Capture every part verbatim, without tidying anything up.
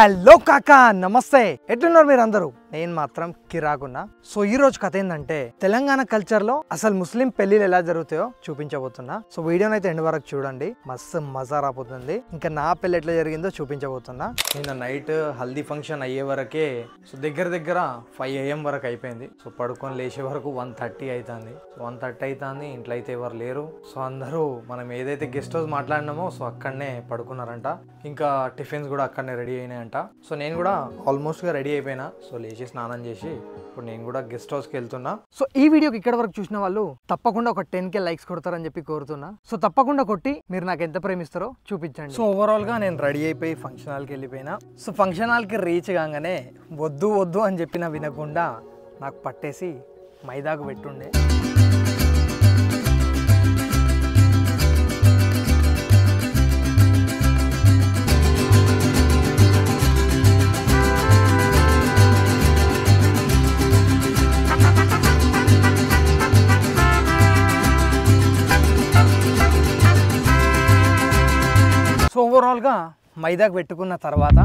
Hello కాకా నమస్తే, ఎట్లున్నారు మీరందరూ? నేను మాత్రం కిరాకున్నా. సో ఈ రోజు కథ ఏంటంటే తెలంగాణ కల్చర్ లో అసలు ముస్లిం పెళ్లిలు ఎలా జరుగుతాయో చూపించబోతున్నా. సో వీడియోనైతే ఎండ్ వరకు చూడండి, మస్తు మజా రాబోతుంది. ఇంకా నా పెళ్లి ఎట్లా జరిగిందో చూపించబోతున్నా. నిన్న నైట్ హల్దీ ఫంక్షన్ అయ్యే వరకే సో దగ్గర దగ్గర ఫైవ్ ఏఎం వరకు అయిపోయింది. సో పడుకొని లేచే వరకు వన్ థర్టీ అవుతుంది. సో వన్ థర్టీ అవుతుంది, ఇంట్లో అయితే ఎవరు లేరు. సో అందరూ మనం ఏదైతే గెస్ట్ హౌస్ మాట్లాడినామో సో అక్కడనే పడుకున్నారంట. ఇంకా టిఫిన్స్ కూడా అక్కడనే రెడీ అయినాయంట. సో నేను కూడా ఆల్మోస్ట్ గా రెడీ అయిపోయినా. సో స్నానం చేసి ఇప్పుడు నేను కూడా గెస్ట్ హౌస్ కి వెళ్తున్నా. సో ఈ వీడియోకి ఇక్కడ వరకు చూసిన వాళ్ళు తప్పకుండా ఒక టెన్ కే లైక్స్ కొడతారని చెప్పి కోరుతున్నా. సో తప్పకుండా కొట్టి మీరు నాకు ఎంత ప్రేమిస్తారో చూపించండి. సో ఓవరాల్ గా నేను రెడీ అయిపోయి ఫంక్షన్ హాల్ కి వెళ్ళిపోయినా. సో ఫంక్షన్ హాల్ కి రీచ్ కాగానే వద్దు వద్దు అని చెప్పినా వినకుండా నాకు పట్టేసి మైదాకు పెట్టుండే. ఓవరాల్గా మైదాకు పెట్టుకున్న తర్వాత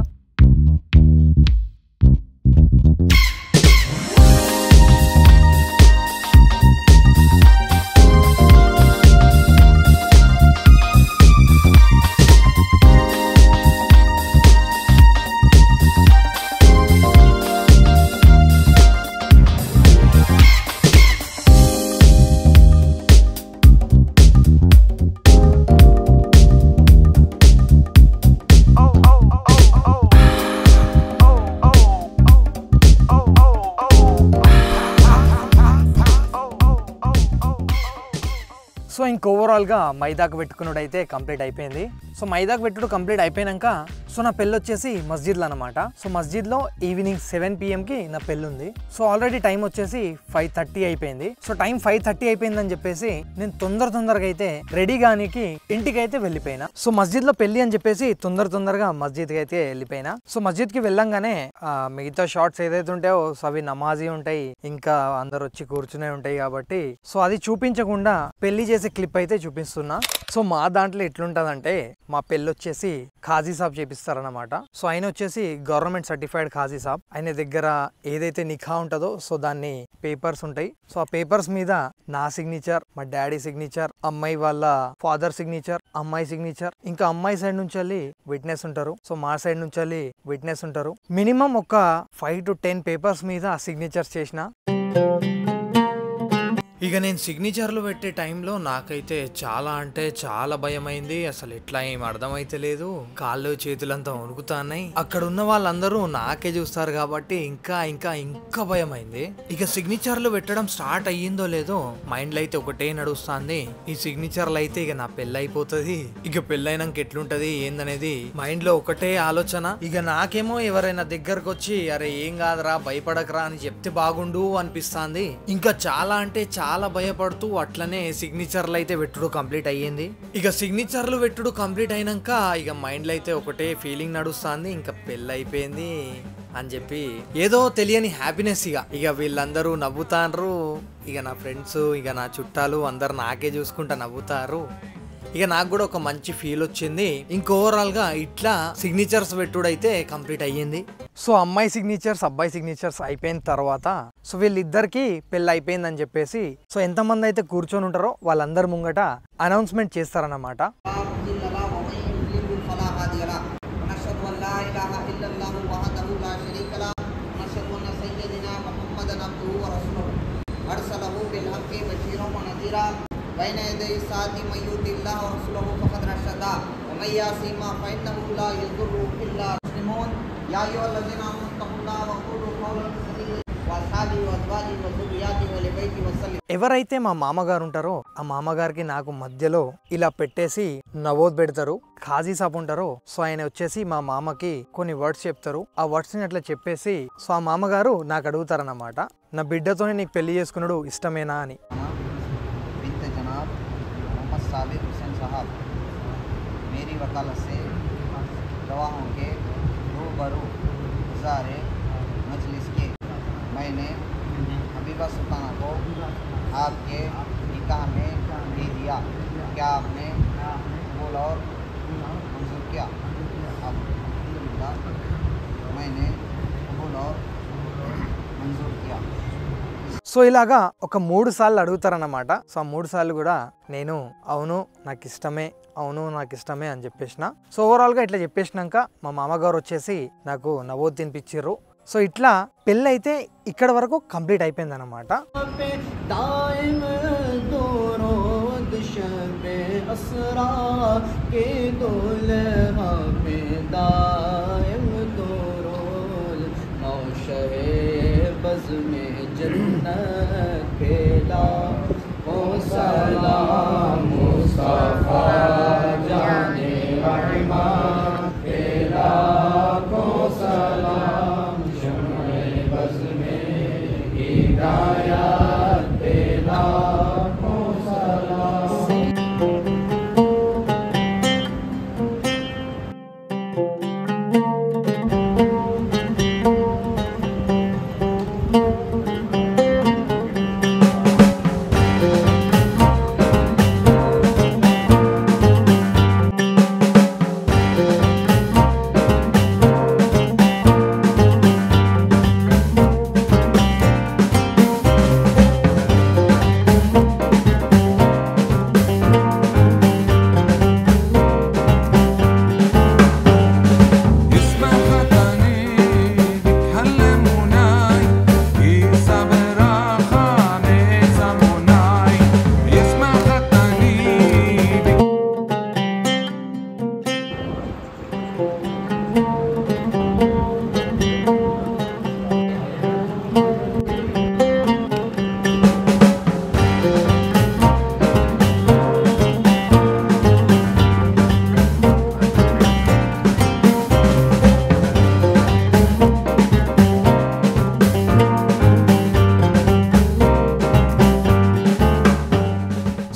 సో ఇంక ఓవరాల్గా మైదాకు పెట్టుకున్నాడు అయితే కంప్లీట్ అయిపోయింది. సో మైదాకు పెట్టుడు కంప్లీట్ అయిపోయినాక సో నా పెళ్ళి వచ్చేసి మస్జిద్లో అనమాట. సో మస్జిద్లో ఈవినింగ్ సెవెన్ పిఎంకి నా పెళ్ళి ఉంది. సో ఆల్రెడీ టైం వచ్చేసి ఫైవ్ థర్టీ అయిపోయింది. సో టైం ఫైవ్ థర్టీ అయిపోయిందని చెప్పేసి నేను తొందర తొందరగా అయితే రెడీ గానికి ఇంటికి అయితే వెళ్ళిపోయినా. సో మస్జిద్లో పెళ్ళి అని చెప్పేసి తొందర తొందరగా మస్జిద్కి అయితే వెళ్ళిపోయినా. సో మస్జిద్కి వెళ్ళంగానే మిగతా షార్ట్స్ ఏదైతే ఉంటాయో సో అవి నమాజీ ఉంటాయి, ఇంకా అందరు వచ్చి కూర్చునే ఉంటాయి కాబట్టి సో అది చూపించకుండా పెళ్లి చేసి క్లిప్ అయితే చూపిస్తున్నా. సో మా దాంట్లో ఎట్లుంటదంటే మా పెళ్ళి వచ్చేసి ఖాజీ సాబ్ చేపిస్తారనమాట. సో ఆయన వచ్చేసి గవర్నమెంట్ సర్టిఫైడ్ ఖాజీ సాబ్. ఆయన దగ్గర ఏదైతే నిఖా ఉంటుందో సో దాన్ని పేపర్స్ ఉంటాయి. సో ఆ పేపర్స్ మీద నా సిగ్నేచర్, మా డాడీ సిగ్నేచర్, అమ్మాయి వాళ్ళ ఫాదర్ సిగ్నేచర్, అమ్మాయి సిగ్నేచర్, ఇంకా అమ్మాయి సైడ్ నుంచి వెళ్ళి విట్నెస్ ఉంటారు, సో మా సైడ్ నుంచి వెళ్ళి విట్నెస్ ఉంటారు. మినిమం ఒక ఫైవ్ టు టెన్ పేపర్స్ మీద సిగ్నేచర్స్ చేసిన. ఇక నేను సిగ్నేచర్లు పెట్టే టైంలో నాకైతే చాలా అంటే చాలా భయం అయింది. అసలు ఎట్లా ఏం అర్థమైతే లేదు, కాళ్ళు చేతులంతా వణుకుతాన్నాయి. అక్కడ ఉన్న వాళ్ళందరూ నాకే చూస్తారు కాబట్టి ఇంకా ఇంకా ఇంకా భయం అయింది. ఇక సిగ్నేచర్లు పెట్టడం స్టార్ట్ అయ్యిందో లేదో మైండ్లో అయితే ఒకటే నడుస్తుంది, ఈ సిగ్నేచర్లు అయితే ఇక నా పెళ్ళి అయిపోతుంది, ఇక పెళ్ళైనాక ఎట్లుంటది ఏందనేది మైండ్లో ఒకటే ఆలోచన. ఇక నాకేమో ఎవరైనా దగ్గరకు వచ్చి అరే ఏం కాదురా భయపడకరా అని చెప్తే బాగుండు అనిపిస్తుంది. ఇంకా చాలా అంటే చాలా చాలా భయపడుతూ అట్లనే సిగ్నేచర్లు అయితే పెట్టుడు కంప్లీట్ అయ్యింది. ఇక సిగ్నేచర్లు పెట్టుడు కంప్లీట్ అయినాక ఇక మైండ్లో అయితే ఒకటే ఫీలింగ్ నడుస్తుంది, ఇంకా పెళ్ళి అయిపోయింది అని చెప్పి ఏదో తెలియని హ్యాపీనెస్. ఇక ఇక వీళ్ళందరూ నవ్వుతారు, ఇక నా ఫ్రెండ్స్ ఇక నా చుట్టాలు అందరు నాకే చూసుకుంటా నవ్వుతారు. ఇక నాకు కూడా ఒక మంచి ఫీల్ వచ్చింది. ఇంక ఓవరాల్గా ఇట్లా సిగ్నేచర్స్ పెట్టుడైతే కంప్లీట్ అయ్యింది. సో అమ్మాయి సిగ్నేచర్స్ అబ్బాయి సిగ్నేచర్స్ అయిపోయిన తర్వాత సో వీళ్ళిద్దరికి పెళ్ళి అయిపోయింది అని చెప్పేసి సో ఎంతమంది అయితే కూర్చొని ఉంటారో వాళ్ళందరి ముంగట అనౌన్స్మెంట్ చేస్తారన్నమాట. يا أيها الذين آمنوا اتقوا الله وقولوا قولا سديدا وأصحابه وأزواجه وذرياته ولبيته وسلم. ఎవరైతే మా మామగారు ఉంటారో ఆ మామగారికి నాకు మధ్యలో ఇలా పెట్టేసి నవోద్ పెడతారు. ఖాజీ సాబ్ ఉంటారో సో ఆయన వచ్చేసి మా మామకి కొన్ని వర్డ్స్ చెప్తారు. ఆ వర్డ్స్ ని అట్లా చెప్పేసి సో ఆ మామగారు నాకు అడుగుతారన్నమాట, నా బిడ్డతోనే నీకు పెళ్లి చేసుకున్నాడు ఇష్టమేనా అని. मजलिस के मैंने हबीबा सुल्ताना को आपके निकाह में दे दिया, क्या आपने बोला और मंजूर किया? సో ఇలాగా ఒక మూడు సార్లు అడుగుతారన్నమాట. సో ఆ మూడు సార్లు కూడా నేను అవును నాకు ఇష్టమే, అవును నాకు ఇష్టమే అని చెప్పేసిన. సో ఓవరాల్గా ఇట్లా చెప్పేసినాక మా మామగారు వచ్చేసి నాకు నవ్వొద్దు తినిపించారు. సో ఇట్లా పెళ్ళి అయితే ఇక్కడ వరకు కంప్లీట్ అయిపోయింది అనమాట.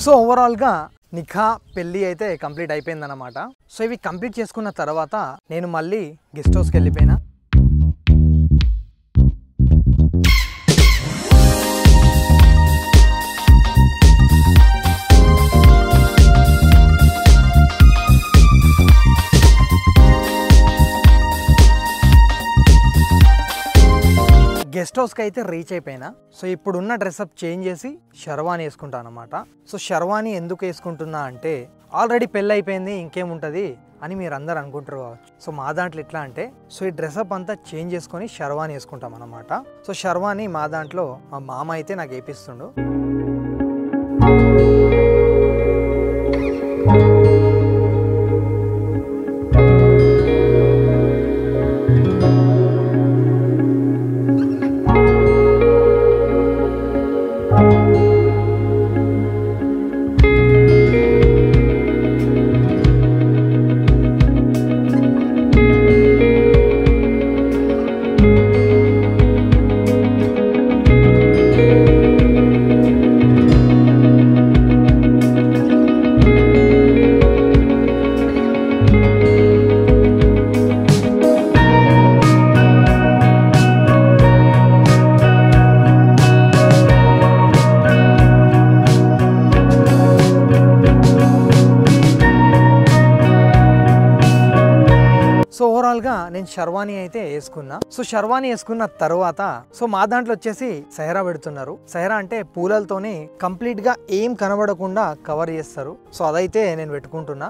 సో ఓవరాల్గా నిఖా పెళ్ళి అయితే కంప్లీట్ అయిపోయిందన్నమాట. సో ఇవి కంప్లీట్ చేసుకున్న తర్వాత నేను మళ్ళీ గెస్ట్ హౌస్కి వెళ్ళిపోయినా. గెస్ట్ హౌస్కి అయితే రీచ్ అయిపోయినా. సో ఇప్పుడున్న డ్రెస్అప్ చేంజ్ చేసి షర్వాణి వేసుకుంటాను అనమాట. సో షర్వాణి ఎందుకు వేసుకుంటున్నా అంటే ఆల్రెడీ పెళ్ళి అయిపోయింది ఇంకేముంటుంది అని మీరు అందరు అనుకుంటారు కావచ్చు. సో మా దాంట్లో ఎట్లా అంటే సో ఈ డ్రెస్అప్ అంతా చేంజ్ చేసుకొని షర్వాణి వేసుకుంటాం అనమాట. సో షర్వాణి మా దాంట్లో మా మామ అయితే నాకు వేపిస్తుండు. నేను షర్వాణి అయితే వేసుకున్నా. సో షర్వాణి వేసుకున్న తర్వాత సో మా దాంట్లో వచ్చేసి సెహరా పెడుతున్నారు. సెహరా అంటే పూలతోని కంప్లీట్ గా ఏం కనబడకుండా కవర్ చేస్తారు. సో అదైతే నేను పెట్టుకుంటున్నా.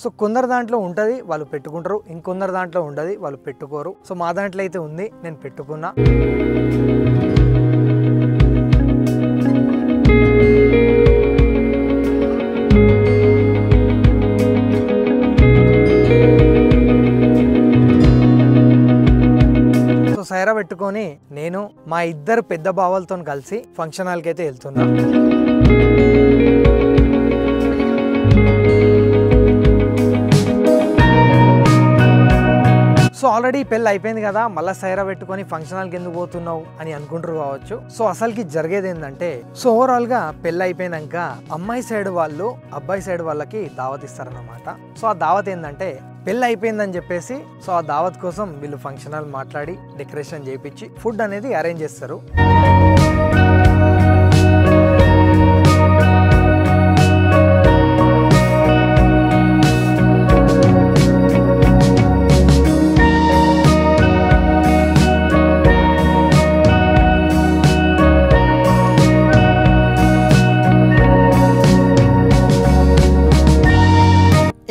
సో కొందరు దాంట్లో ఉంటది వాళ్ళు పెట్టుకుంటారు, ఇంకొందరు దాంట్లో ఉండదు వాళ్ళు పెట్టుకోరు. సో మా దాంట్లో అయితే ఉంది, నేను పెట్టుకున్నా. సో సైరా పెట్టుకొని నేను మా ఇద్దరు పెద్ద బావలతో కలిసి ఫంక్షన్ హాల్కి అయితే వెళ్తున్నా. सो आलरेडी पेल्लि अयिपोयिंది कदा मल्ल सैरा पेट्टुकोनी फंक्षनल गेंदु पोतुन्नावु अनि अनुकुंटारु कावच्चु। सो असलुकी जरिगेदी एंदंटे सो ओवराल गा पेल्लि अयिपोयिनाक अम्मायि सैड वाळ्ळु अब्बायि सैड वाळ्ळकी दावत इस्तारन्नमाट। सो आ दावत एंदंटे పెళ్లి అయిపోయిందని చెప్పేసి సో ఆ దావత్ కోసం వీళ్ళు ఫంక్షన్ హాల్ మాట్లాడి డెకరేషన్ చేయించి ఫుడ్ అనేది అరేంజ్ చేస్తారు।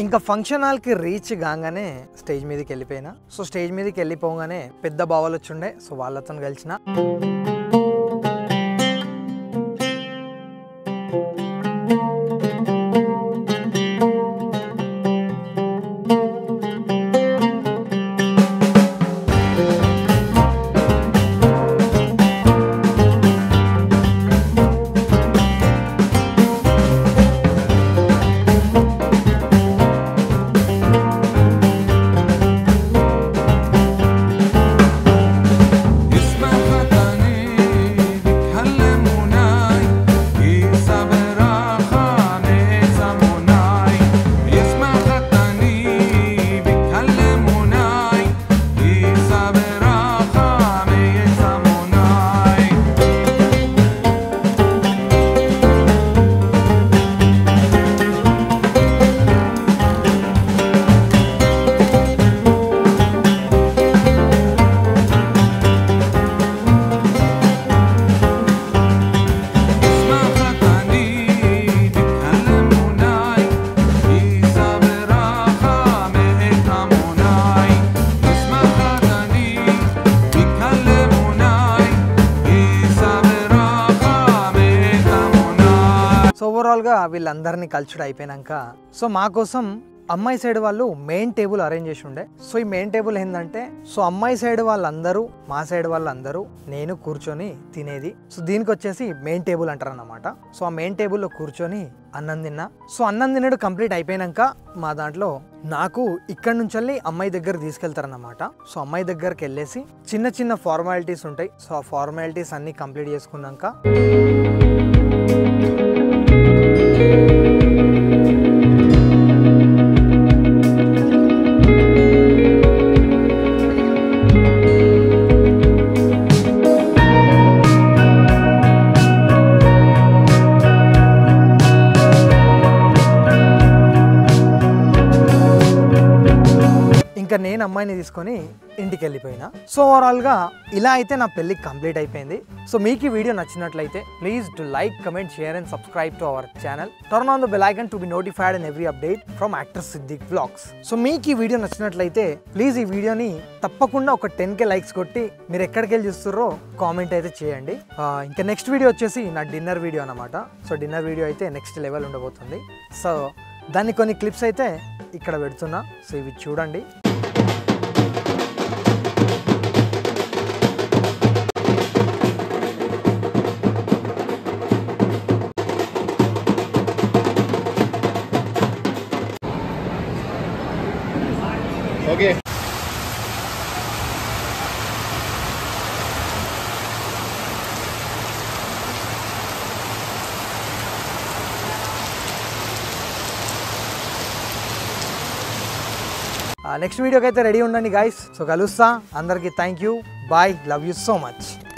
इंका फंक्षन हाल की रीच गांगने स्टेज मीदकी వెళ్ళిపోయినా। सो स्टेज मीदकी వెళ్ళిపోగానే పెద్ద బావలు వచ్చుండే। सो వాళ్ళతో కలిసిన వీళ్ళందర్ని కల్చర్డ్ అయిపోయినాక సో మా కోసం అమ్మాయి సైడ్ వాళ్ళు మెయిన్ టేబుల్ అరేంజ్ చేసి ఉండే। సో ఈ మెయిన్ టేబుల్ ఏందంటే సో అమ్మాయి సైడ్ వాళ్ళందరూ మా సైడ్ వాళ్ళందరూ నేను కూర్చొని తినేది। సో దీనికి వచ్చేసి మెయిన్ టేబుల్ అంటారన్నమాట। సో ఆ మెయిన్ టేబుల్ లో కూర్చొని అన్నం తిన్నా। సో అన్నం తినడు కంప్లీట్ అయిపోయినాక మా దాంట్లో నాకు ఇక్కడ నుంచి వెళ్ళి అమ్మాయి దగ్గర తీసుకెళ్తారన్నమాట। సో అమ్మాయి దగ్గరికి వెళ్ళేసి చిన్న చిన్న ఫార్మాలిటీస్ ఉంటాయి। సో ఆ ఫార్మాలిటీస్ అన్ని కంప్లీట్ చేసుకున్నాక ఇంకా నేను అమ్మాయిని తీసుకొని ఇంటికి వెళ్ళిపోయినా। సో ఓవరాల్ గా ఇలా అయితే నా పెళ్లి కంప్లీట్ అయిపోయింది। సో మీకు ఈ వీడియో నచ్చినట్లయితే please do like comment share and subscribe to our channel, turn on the bell icon to be notified in every update from actor Siddique vlogs. So మీకు ఈ వీడియో నచ్చినట్లయితే ప్లీజ్ ఈ వీడియోని తప్పకుండా ఒక టెన్ కే లైక్స్ కొట్టి మీరు ఎక్కడికి వెళ్ళి చూస్తారో కామెంట్ అయితే చేయండి। ఇంకా నెక్స్ట్ వీడియో వచ్చేసి నా డిన్నర్ వీడియో అన్నమాట। సో డిన్నర్ వీడియో అయితే నెక్స్ట్ లెవెల్ ఉండబోతుంది। సో దాన్ని కొన్ని క్లిప్స్ అయితే ఇక్కడ పెడుతున్నా, సో ఇవి చూడండి। Okay. नेक्स्ट वीडियो के रेडी उंडंडी गाइस। सो कलुस्ता अंदर की thank you bye love you so much.